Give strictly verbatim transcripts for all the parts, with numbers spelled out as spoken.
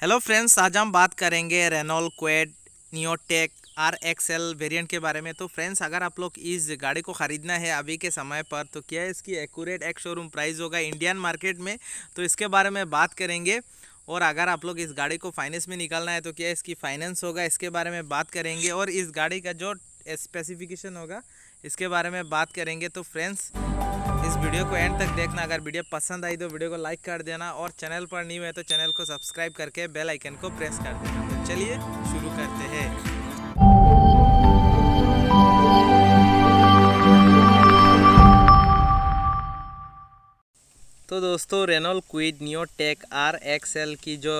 Hello friends, आज हम बात करेंगे Renault Kwid Neo Tech R X L variant के बारे में। तो फ्रेंड्स, अगर आप लोग इस गाड़ी को ख़रीदना है अभी के समय पर तो क्या इसकी एक्यूरेट एक्स शोरूम प्राइस होगा इंडियन मार्केट में, तो इसके बारे में बात करेंगे। और अगर आप लोग इस गाड़ी को फाइनेंस में निकालना है तो क्या इसकी फाइनेंस होगा, इसके बारे में बात करेंगे। और इस गाड़ी का जो स्पेसिफिकेशन होगा इसके बारे में बात करेंगे। तो फ्रेंड्स, इस वीडियो को एंड तक देखना। अगर वीडियो पसंद आई तो वीडियो को लाइक कर देना, और चैनल पर न्यू है तो चैनल को सब्सक्राइब करके बेल आइकन को प्रेस कर देना। तो चलिए शुरू करते हैं। तो दोस्तों, Renault Kwid Neo Tech R X L की जो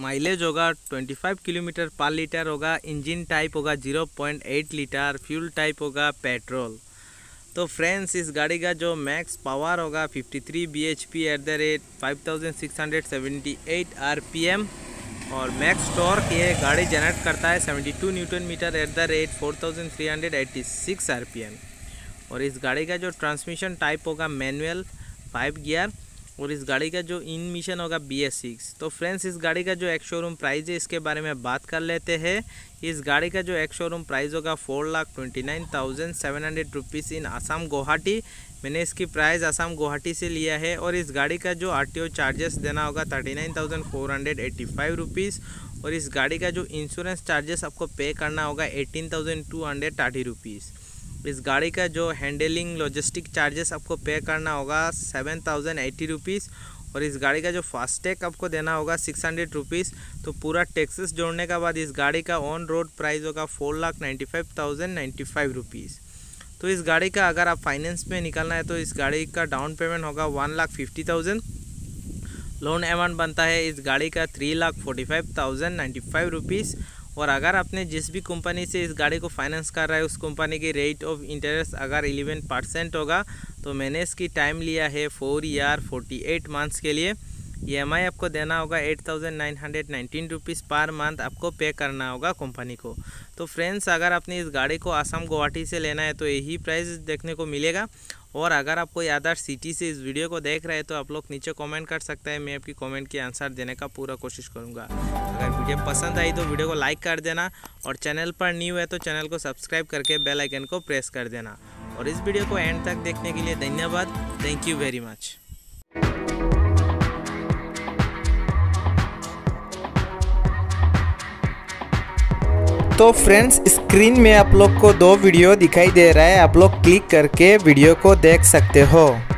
माइलेज होगा पच्चीस किलोमीटर पर लीटर होगा। इंजन टाइप होगा zero point eight litre, fuel type होगा पेट्रोल। तो फ्रेंड्स, इस गाड़ी का जो मैक्स पावर होगा तिरेपन B H P at the rate five thousand six hundred seventy eight R P M, और मैक्स टॉर्क ये गाड़ी जनरेट करता है बहत्तर newton metre at the rate four thousand three hundred eighty six R P M. और इस गाड़ी का जो ट्रांसमिशन टाइप होगा मैनुअल फाइव गियर, और इस गाड़ी का जो इन मिशन होगा बी एस सिक्स। तो फ्रेंड्स, इस गाड़ी का जो एक्स शोरूम प्राइस है इसके बारे में बात कर लेते हैं। इस गाड़ी का जो एक्स शोरूम प्राइस होगा four lakh twenty nine thousand seven hundred rupees in Assam Guwahati. मैंने इसकी प्राइस असम गुवाहाटी से लिया है। और इस गाड़ी का जो आर टी ओ चार्जेस देना होगा thirty nine thousand four hundred eighty five rupees, और इस गाड़ी का जो इंश्योरेंस चार्जेस आपको पे करना होगा eighteen thousand two hundred thirty rupees. इस गाड़ी का जो हैंडलिंग लॉजिस्टिक चार्जेस आपको पे करना होगा सेवन थाउजेंड एटी रुपीज़, और इस गाड़ी का जो फास्टैग आपको देना होगा सिक्स हंड्रेड रुपीज़। तो पूरा टैक्सेस जोड़ने के बाद इस गाड़ी का ऑन रोड प्राइस होगा four lakh ninety five thousand ninety five rupees. तो इस गाड़ी का अगर आप फाइनेंस में निकालना है तो इस गाड़ी का डाउन पेमेंट होगा one lakh fifty thousand. Loan amount बनता है इस गाड़ी का three lakh forty five thousand ninety five rupees. और अगर आपने जिस भी कंपनी से इस गाड़ी को फाइनेंस कर रहा है उस कंपनी की रेट ऑफ इंटरेस्ट अगर इलेवन परसेंट होगा। तो मैंने इसकी टाइम लिया है four year forty eight months के लिए। ई एम आई आपको देना होगा eight thousand nine hundred nineteen rupees per month आपको पे करना होगा कंपनी को। तो फ्रेंड्स, अगर आपने इस गाड़ी को असम गुवाहाटी से लेना है तो यही प्राइस देखने को मिलेगा। और अगर आप कोई अदर सिटी से इस वीडियो को देख रहे हैं तो आप लोग नीचे कमेंट कर सकते हैं। मैं आपकी कमेंट की आंसर देने का पूरा कोशिश करूंगा। अगर वीडियो पसंद आई तो वीडियो को लाइक कर देना, और चैनल पर न्यू है तो चैनल को सब्सक्राइब करके बेल आइकन को प्रेस कर देना। और इस वीडियो को एंड तक देखने के लिए धन्यवाद। Thank you very much. तो फ्रेंड्स, स्क्रीन में आप लोग को दो वीडियो दिखाई दे रहा है, आप लोग क्लिक करके वीडियो को देख सकते हो।